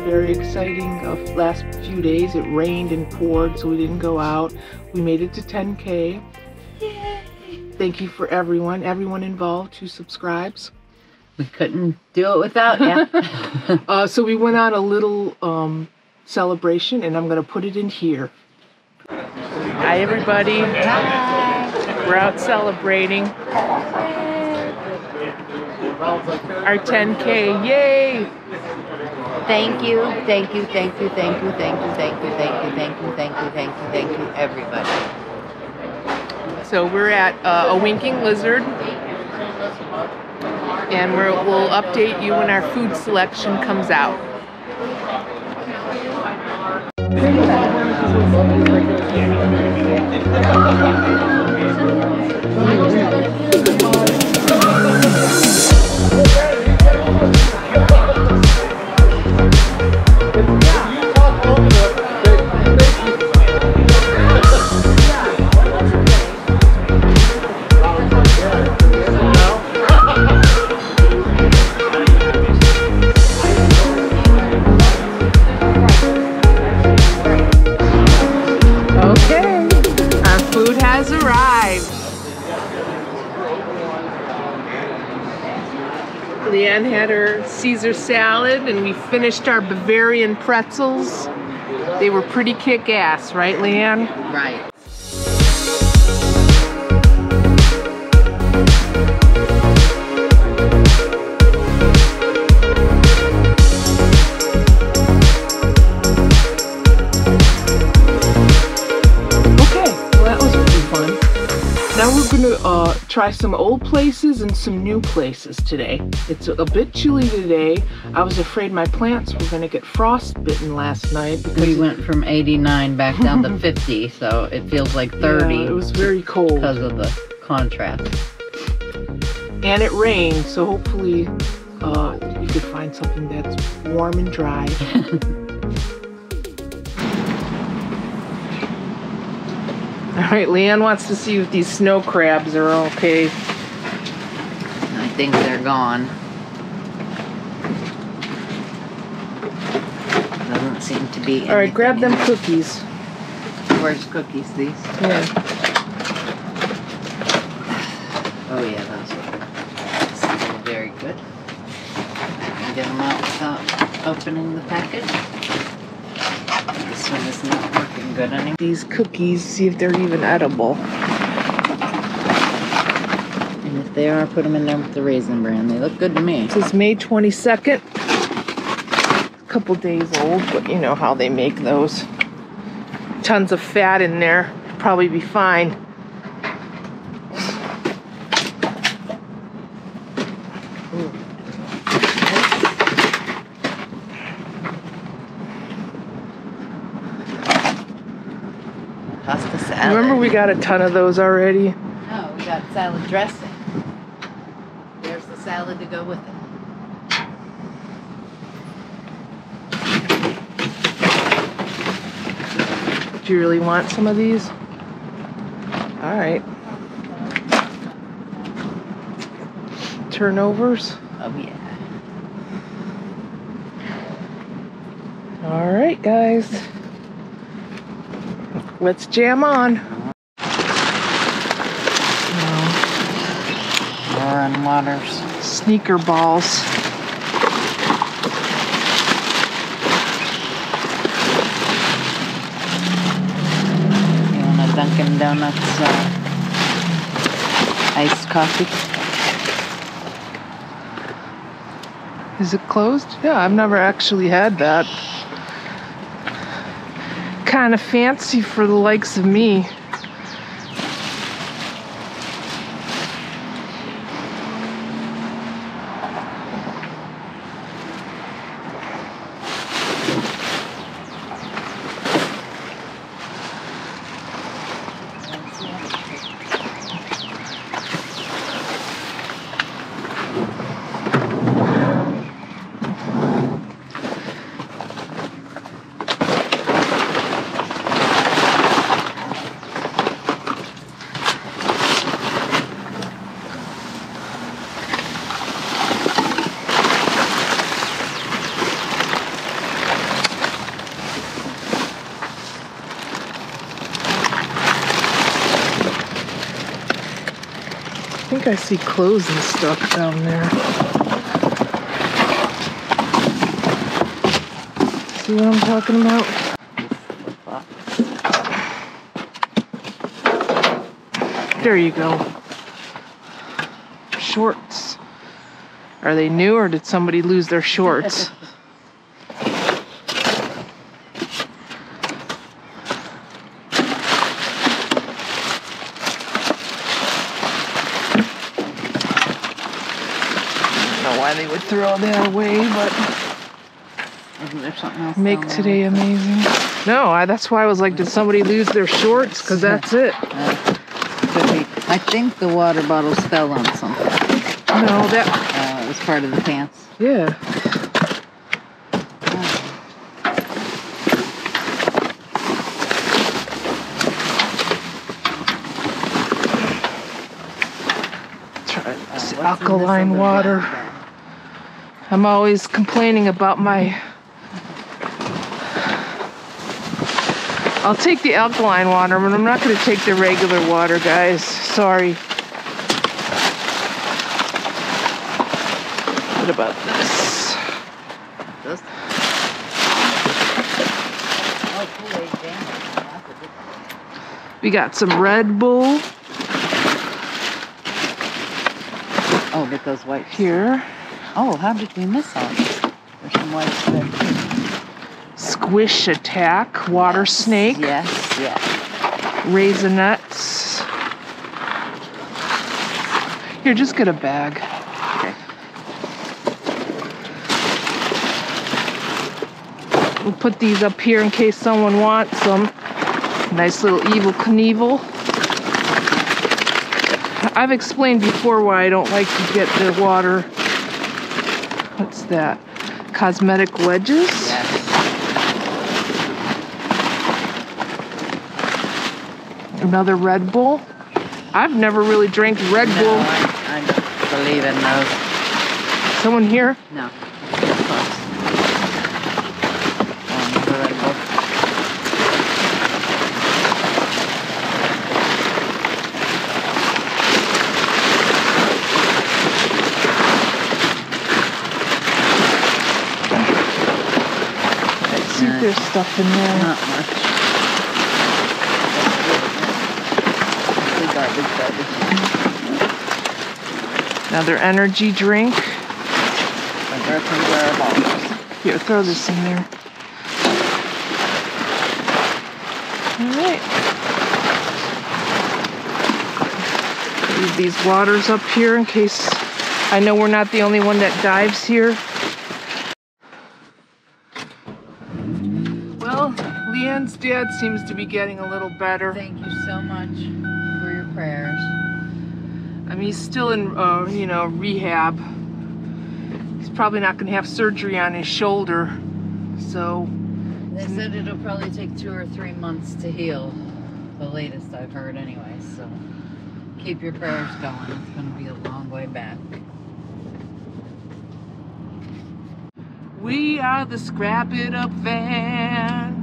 very exciting last few days. It rained and poured, so we didn't go out. We made it to 10K. Yay! Thank you for everyone involved who subscribes. We couldn't do it without you. So we went on a little celebration, and I'm going to put it in here. Hi, everybody. Hi. We're out celebrating our 10K. Yay! Thank you, thank you, thank you, thank you, thank you, thank you, thank you, thank you, thank you, thank you, thank you, everybody. So we're at a Winking Lizard, and we'll update you when our food selection comes out. LeeAnn had her Caesar salad, and we finished our Bavarian pretzels. They were pretty kick-ass, right, LeeAnn? Right. Try some old places and some new places today. It's a bit chilly today. I was afraid my plants were going to get frostbitten last night because we went from 89 back down to 50, so it feels like 30. Yeah, it was very cold because of the contrast. And it rained, so hopefully you could find something that's warm and dry. All right, LeeAnn wants to see if these snow crabs are okay. I think they're gone. Doesn't seem to be. All right, grab them cookies. Where's cookies? These. Yeah. Oh yeah, those are very good. I can get them out without opening the package. This one is not working good anymore. These cookies, see if they're even edible. And if they are, put them in there with the Raisin Bran. They look good to me. This is May 22nd. A couple days old, but you know how they make those. Tons of fat in there. Probably be fine. Remember we got a ton of those already? No, we got salad dressing. There's the salad to go with it. Do you really want some of these? All right. Turnovers? Oh, yeah. All right, guys. Let's jam on. Warren Waters. Sneaker balls. You want a Dunkin' Donuts iced coffee? Is it closed? Yeah, I've never actually had that. Kind of fancy for the likes of me. think I see clothes and stuff down there. See what I'm talking about? There you go. Shorts. Are they new or did somebody lose their shorts? Throw that away, but isn't there something else? Make today amazing. No, that's why I was like, did somebody lose their shorts? Because that's it. I think the water bottles fell on something. No, that it was part of the pants. Yeah. Try this alkaline water. I'm always complaining about my... I'll take the alkaline water, but I'm not going to take the regular water, guys. Sorry. What about this? We got some Red Bull. Oh, get those white here. Oh, how did we miss all this? There's some white there. Squish Attack, Water Snake. Yes, yes. Raisinets. Here, just get a bag. Okay. We'll put these up here in case someone wants them. Nice little Evel Knievel. I've explained before why I don't like to get the water. What's that? Cosmetic wedges? Yes. Another Red Bull. I've never really drank Red Bull. I believe in those. Someone here? No. There's stuff in there. Not much. Another energy drink. Here, throw this in there. Alright. Leave these waters up here in case I know we're not the only one that dives here. LeeAnn's dad seems to be getting a little better. Thank you so much for your prayers. I mean, he's still in, you know, rehab. He's probably not going to have surgery on his shoulder, so... They said it'll probably take 2 or 3 months to heal, the latest I've heard anyway, so keep your prayers going. It's going to be a long way back. We are the Scrap It Up Van.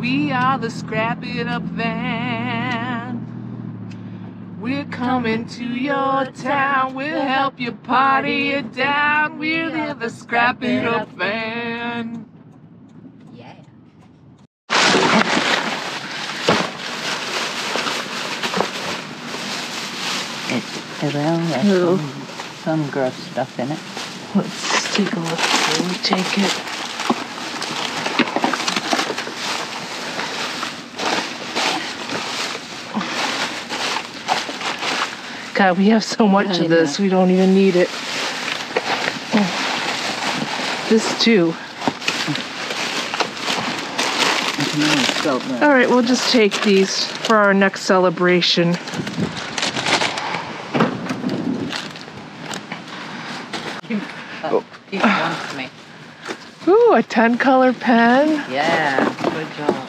We are the Scrap It Up Van. We're coming to your town. We'll help you party it down. We're the Scrap It Up Van. Yeah. It has some gross stuff in it. Let's take a look before we take it. God, we have so much of this, we don't even need it. Oh. This too. All right, we'll just take these for our next celebration. He wants me. Ooh, a 10-color pen. Yeah, good job.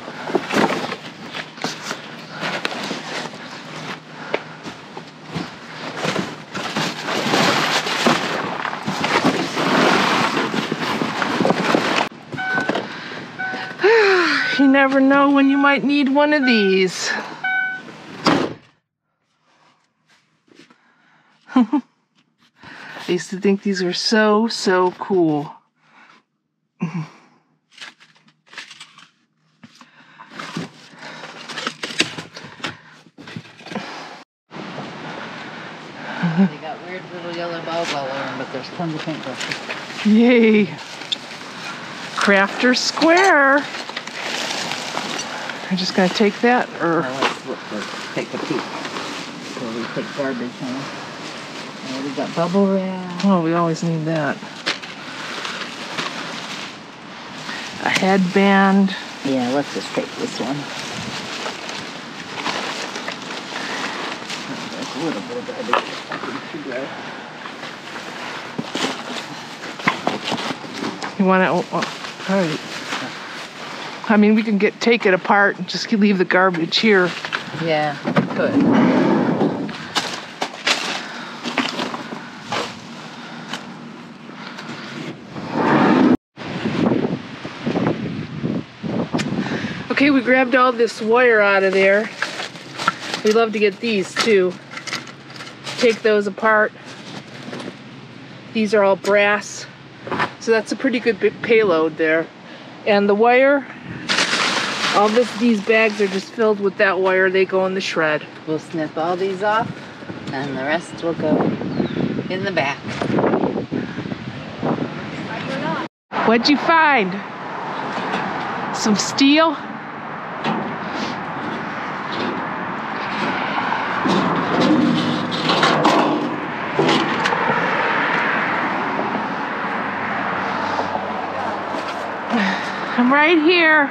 You never know when you might need one of these. I used to think these were so, so cool. They got weird little yellow balls all around, but there's tons of paintbrushes. Yay! Crafters Square! I'm just going to take that, or... let's take a peek. So we put garbage on. And we got bubble wrap. Oh, we always need that. A headband. Yeah, let's just take this one. A little bit of garbage. You want to... Oh, all right. I mean, we can take it apart and just leave the garbage here. Yeah, good. Okay, we grabbed all this wire out of there. We love to get these too. Take those apart. These are all brass, so that's a pretty good big payload there. And the wire, all this, these bags are just filled with that wire. They go in the shred. We'll snip all these off, and the rest will go in the back. What'd you find? Some steel? I'm right here.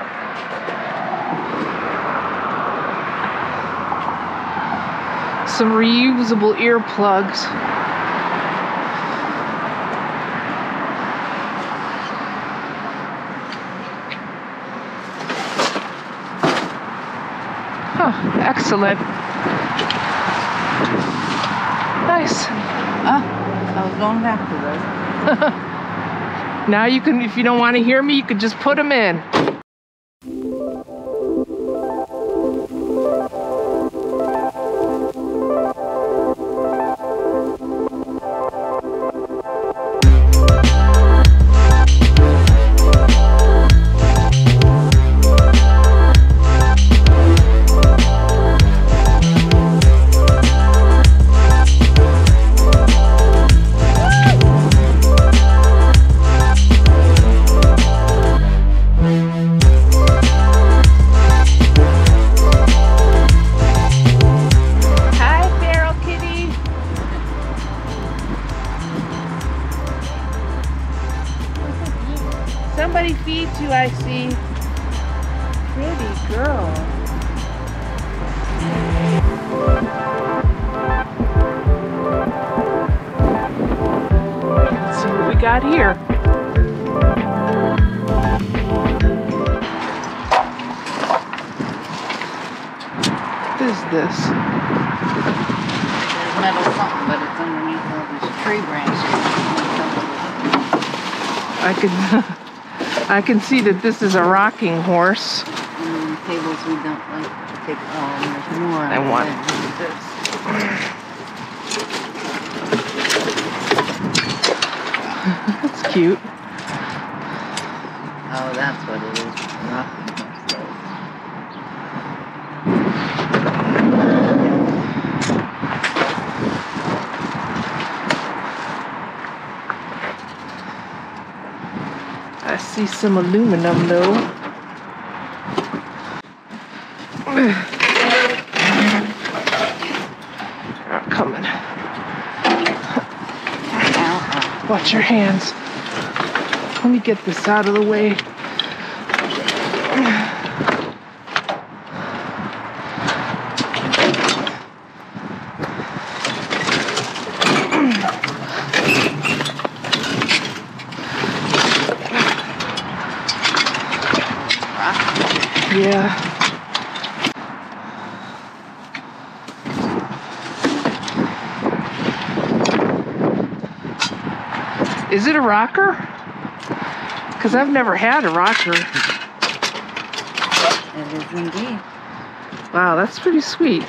Some reusable earplugs. Oh, excellent. Nice. I was going back to those. Now you can, if you don't want to hear me, you can just put them in. I can see that this is a rocking horse. And tables we don't like to take. Oh, there's more. I want this. That's cute. Oh, that's what it is. See some aluminum though. They're coming. Watch your hands. Let me get this out of the way. Is it a rocker? Because I've never had a rocker. It is indeed. Wow, that's pretty sweet.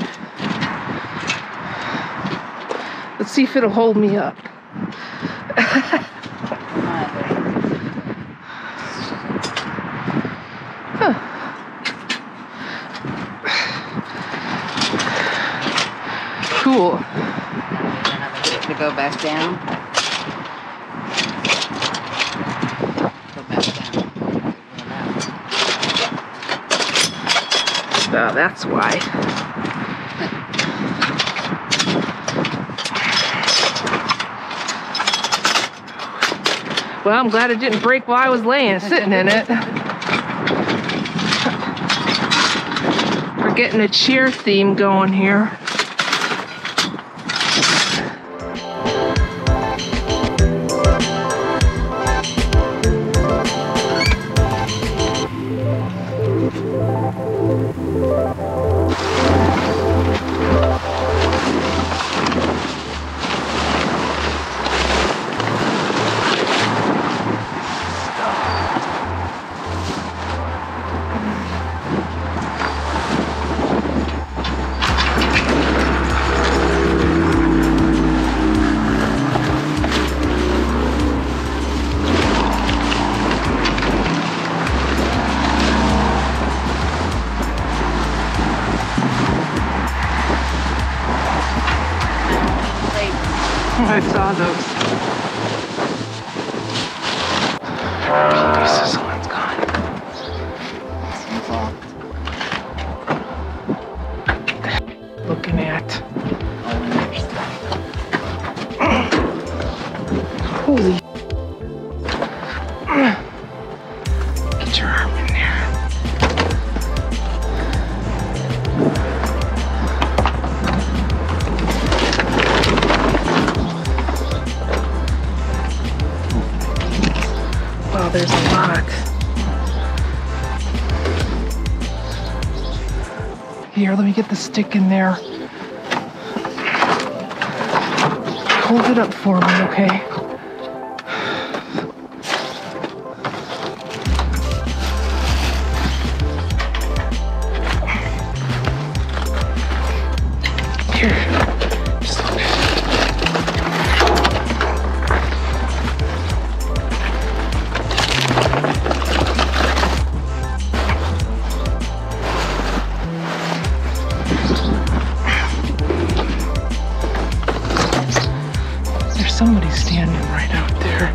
Let's Let's see if it'll hold me up. Huh. Cool. Now we're gonna get it to go back down. Oh, that's why. Well, I'm glad it didn't break while I was sitting in it. We're getting a cheer theme going here. I saw those. Jesus, one's gone. Looking at. Holy. Get your arm in there. Oh, there's a lot. Here, let me get the stick in there. Hold it up for me, okay? Somebody's standing right out there.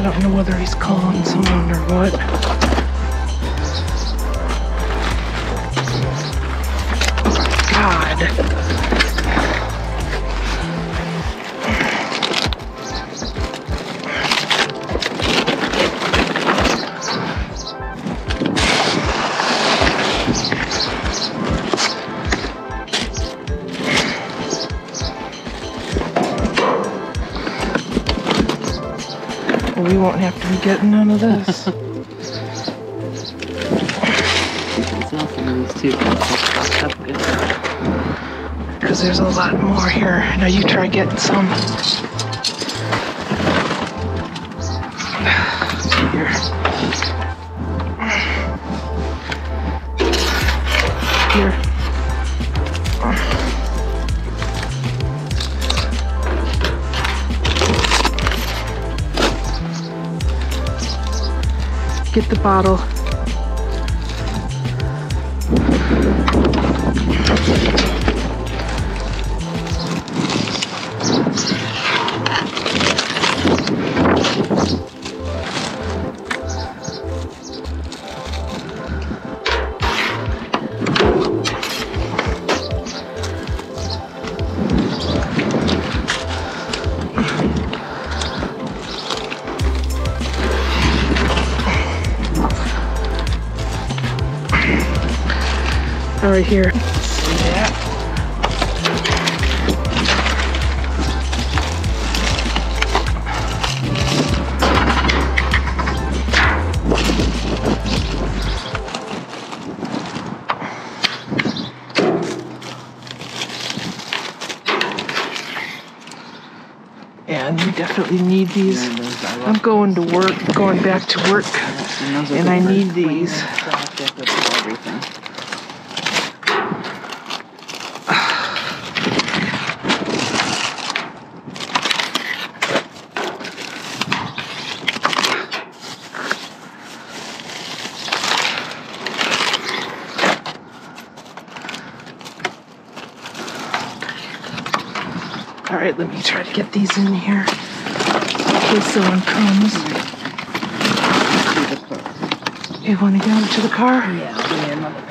I don't know whether he's calling someone or what. We won't have to be getting none of this. Because there's a lot more here. Now you try getting some. Here. Here. Get the bottle. Right here. And we definitely need these. I'm going to work, going back to work, and I need these. All right, let me try to get these in here in case someone comes. You want to get into the car? Yeah, another bag.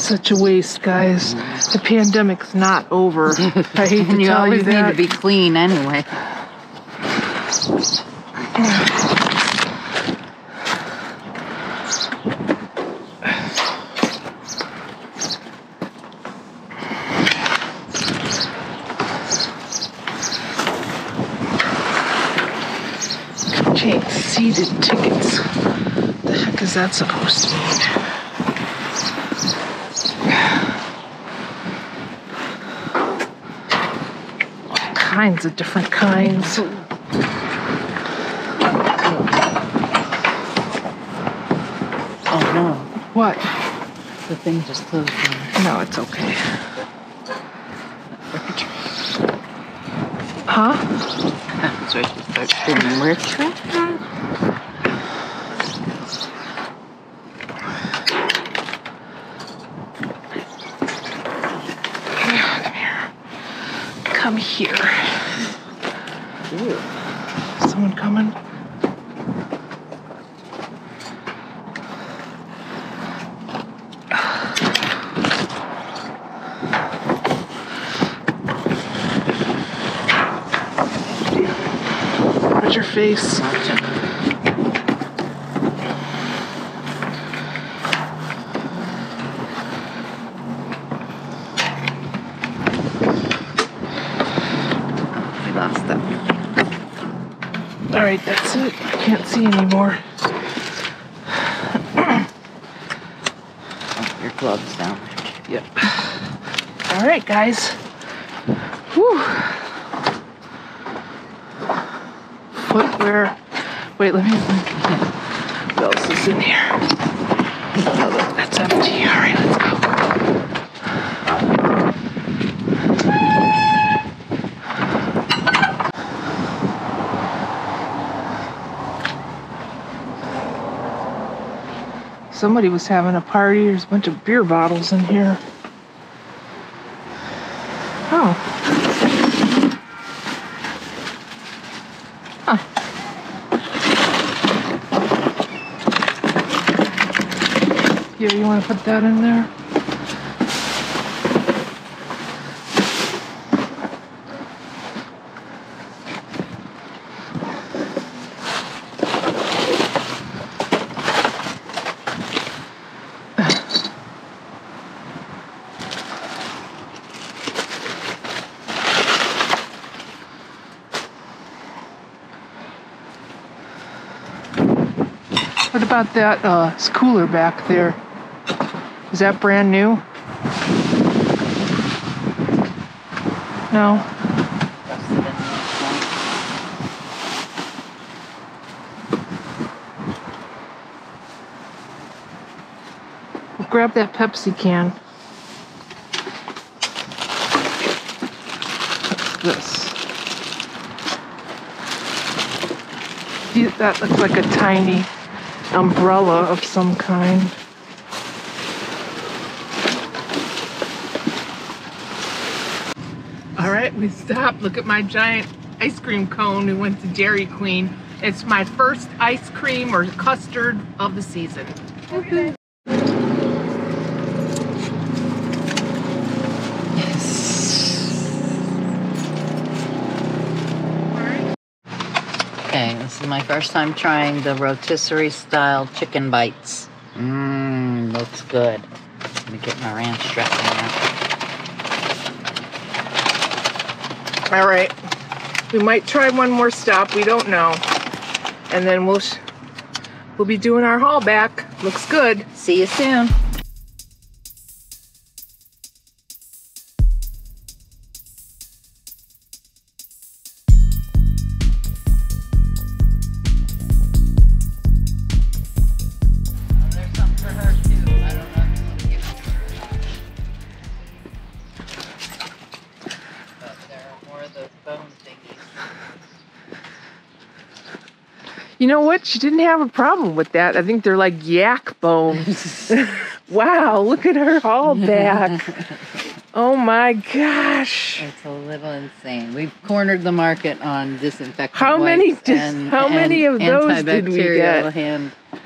Such a waste, guys. The pandemic's not over. I hate to tell you that. You always need to be clean anyway. Change seated tickets. What the heck is that supposed to mean? Kinds of different kinds. Oh no. What? The thing just closed down. No, it's okay. Huh? That's right, you start spinning retro. Here. Ooh. Someone coming? Watch your face. Alright, that's it. I can't see anymore. Oh, your gloves down. Yep. Alright, guys. Whew. Footwear. Wait, let me. What else is in here? Oh, that's empty. Alright, let's go. Somebody was having a party. There's a bunch of beer bottles in here. Oh. Huh. Yeah, you want to put that in there? What about that cooler back there? Is that brand new? No. We'll grab that Pepsi can. What's this? That looks like a tiny umbrella of some kind. All right, we stopped. Look at my giant ice cream cone. We went to Dairy Queen. It's my first ice cream or custard of the season. Okay. This is my first time trying the rotisserie style chicken bites. Mmm, looks good. Let me get my ranch dressing out. All right, We might try one more stop, we don't know. And then we'll be doing our haul back. Looks good. See you soon. You know what? She didn't have a problem with that. I think they're like yak bones. Wow, look at her haul back. Oh my gosh. It's a little insane. We've cornered the market on disinfectant wipes. How many of those did we get?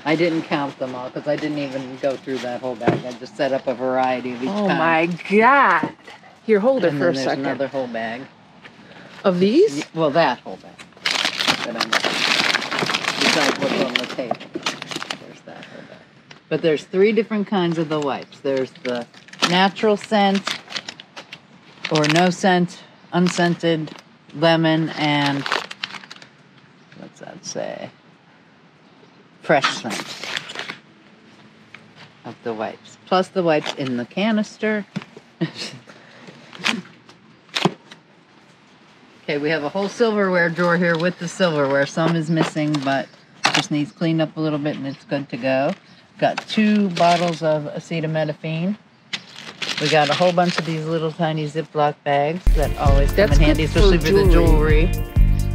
I didn't count them all because I didn't even go through that whole bag. I just set up a variety of each kind. My God. Here, hold it for a second. Another whole bag. Of these? Well, that whole bag. Besides what's on the table. There's that whole bag. But there's three different kinds of the wipes. There's the natural scent, or no scent, unscented, lemon, and what's that say? Fresh scent of the wipes. Plus the wipes in the canister. Okay, we have a whole silverware drawer here with the silverware. Some is missing, but just needs cleaned up a little bit and it's good to go. Got 2 bottles of acetaminophen. We got a whole bunch of these little tiny Ziploc bags that always come in handy, especially for the jewelry.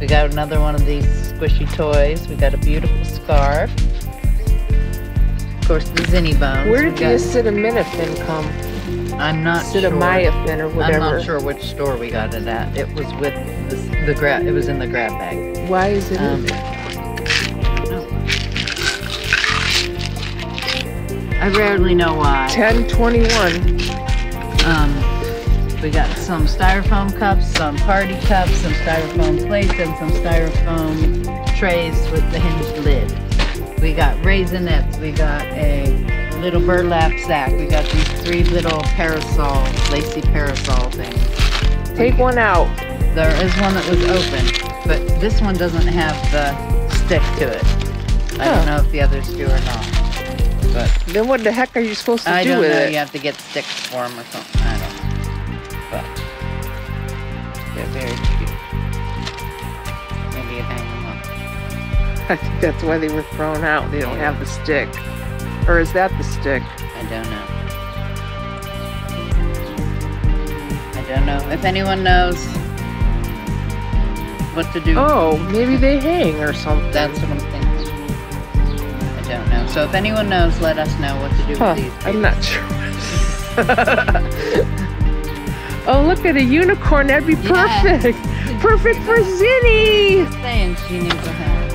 We got another one of these squishy toys. We got a beautiful scarf. Of course, the Zinni bones. Where did the acetaminophen come from? I'm not sure. Or whatever. I'm not sure which store we got it at. It was with the grab. It was in the grab bag. Why is it? I rarely know why. 1021. We got some styrofoam cups, some party cups, some styrofoam plates, and some styrofoam trays with the hinged lid. We got raisinettes. We got a little burlap sack. We got these 3 little parasol, lacy parasol things. Take one out. There is one that was open, but this one doesn't have the stick to it. I don't know if the others do or not. But then what the heck are you supposed to do with it? I don't know. You have to get sticks for them or something. I don't know. But they're very cute. Maybe you hang them up. I think that's why they were thrown out. They don't have the stick. Or is that the stick? I don't know. I don't know. If anyone knows what to do. Oh, maybe they hang or something. That's what I'm thinking. I don't know. So if anyone knows, let us know what to do with these. I'm not sure. Oh, look at a unicorn. That'd be perfect. Yeah. Perfect for Zinni. Just saying, she needs a hat.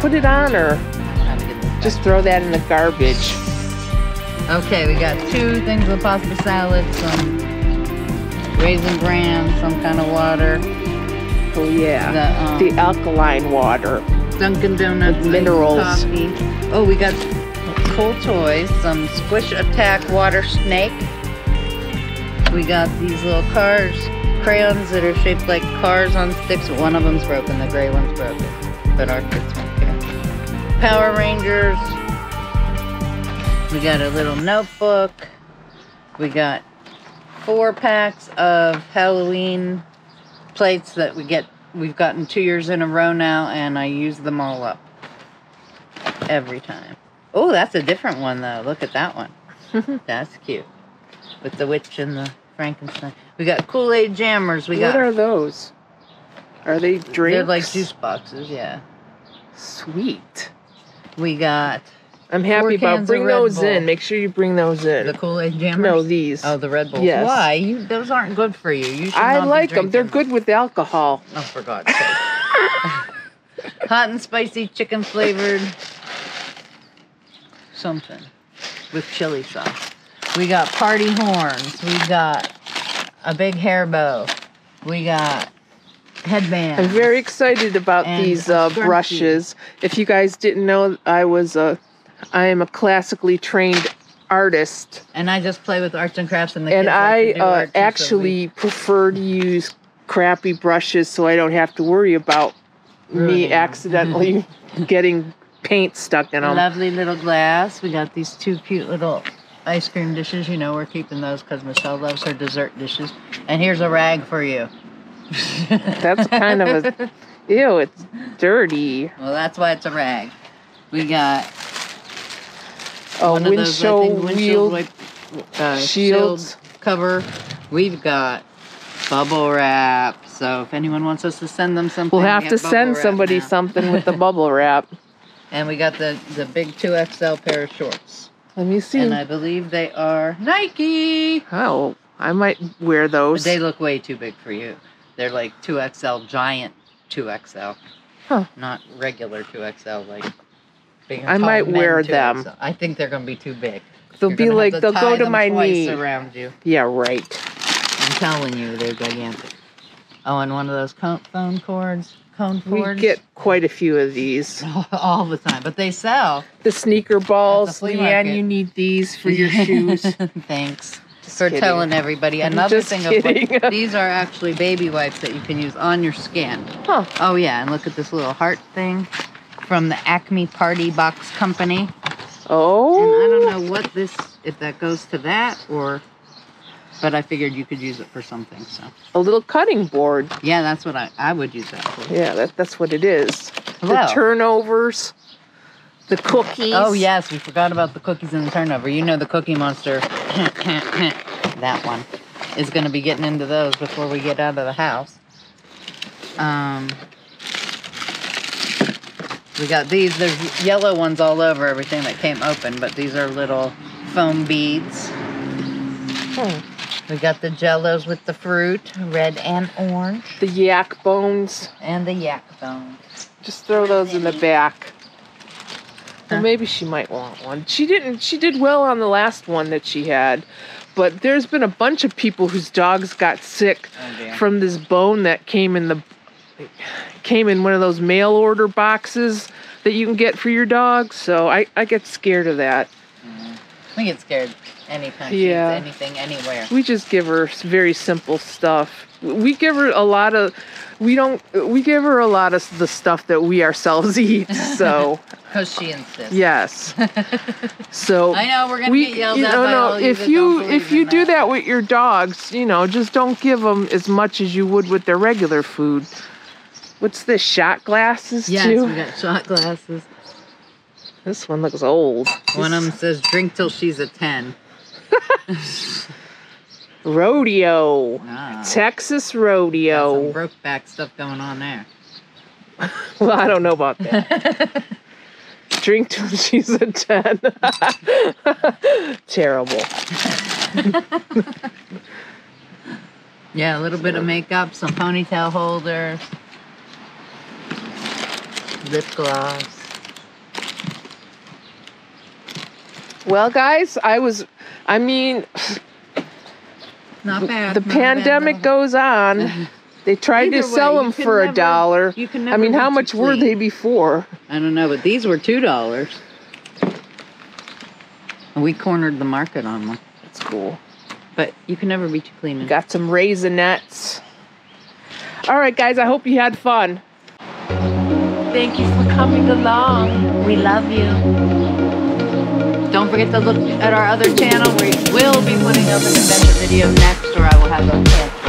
Put it on her. Just throw that in the garbage. Okay, we got 2 things of pasta salad, some Raisin Bran, some kind of water. Oh yeah, the alkaline water. Dunkin' Donuts, minerals. Coffee. Oh, we got cool toys, some Squish Attack water snake. We got these little cars, crayons that are shaped like cars on sticks. One of them's broken, the gray one's broken, but our kids won't care. Power Rangers. We got a little notebook. We got 4 packs of Halloween plates that we get. We've gotten 2 years in a row now, and I use them all up every time. Oh, that's a different one though. Look at that one. That's cute with the witch and the Frankenstein. We got Kool-Aid Jammers. We got. What are those? Are they drinks? They're like juice boxes. Yeah. Sweet. We got. I'm happy about. Bring those in. Make sure you bring those in. The Kool-Aid Jammers. No, these. Oh, the Red Bulls. Yes. Why? Those aren't good for you. You should not like them. They're good with alcohol. Oh, for God's sake! Hot and spicy chicken flavored something with chili sauce. We got party horns. We got a big hair bow. We got. Headband. I'm very excited about these brushes. If you guys didn't know, I am a classically trained artist, and I just play with arts and crafts. And I actually prefer to use crappy brushes so I don't have to worry about me accidentally getting paint stuck in them. Lovely little glass. We got these two cute little ice cream dishes. You know, we're keeping those because Michelle loves her dessert dishes. And here's a rag for you. That's kind of a... Ew, it's dirty. Well, that's why it's a rag. We got... Oh, windshield cover. We've got bubble wrap. So if anyone wants us to send them something, we'll have to send somebody something with the bubble wrap. And we got the big 2XL pair of shorts. Let me see. And I believe they are Nike. Oh, I might wear those. But they look way too big for you. They're like 2XL, giant 2XL. Huh. Not regular 2XL, like... I might wear them. I think they're going to be too big. They'll be like, they'll go to my knee. Around you. Yeah, right. I'm telling you, they're gigantic. Oh, and one of those cone cords. We get quite a few of these. All the time, but they sell. The sneaker balls. LeeAnn, you need these for your shoes. Thanks for telling everybody. Another thing, these are actually baby wipes that you can use on your skin. Huh. Oh, yeah, and look at this little heart thing. From the Acme Party Box Company. Oh. And I don't know what this, if that goes to that or, but I figured you could use it for something, so. A little cutting board. Yeah, that's what I would use that for. Yeah, that's what it is. Hello. The turnovers, the cookies. Oh, yes, we forgot about the cookies and the turnover. You know the Cookie Monster, that one, is going to be getting into those before we get out of the house. We got these. There's yellow ones all over everything that came open, but these are little foam beads. We got the jellos with the fruit, red and orange. The yak bones. And the yak bones. Just throw those in the back. Huh. Well, maybe she might want one. She didn't. She did well on the last one that she had, but there's been a bunch of people whose dogs got sick from this bone that came in the... came in one of those mail order boxes that you can get for your dog, so I get scared of that. We get scared anytime she eats anything, anywhere. We just give her very simple stuff. We give her a lot of, we give her a lot of the stuff that we ourselves eat, so. Because she insists. Yes. So. I know, we're going to get yelled at by all of you that don't believe in that. If you do that with your dogs, you know, just don't give them as much as you would with their regular food. What's this, shot glasses, too? Yes, we got shot glasses. This one looks old. One of them says, drink till she's a 10. Rodeo. Wow. Texas rodeo. Got some Brokeback stuff going on there. Well, I don't know about that. Drink till she's a 10. Terrible. Yeah, a little bit of makeup, some ponytail holders. Lip gloss. Well, guys, not bad. The pandemic goes on. They tried to sell them for $1. I mean, how much were they before? I don't know, but these were $2. And we cornered the market on them. That's cool. But you can never be too clean. Got some Raisinettes. All right, guys, I hope you had fun. Thank you for coming along. We love you. Don't forget to look at our other channel. We will be putting up an adventure video next, or I will have those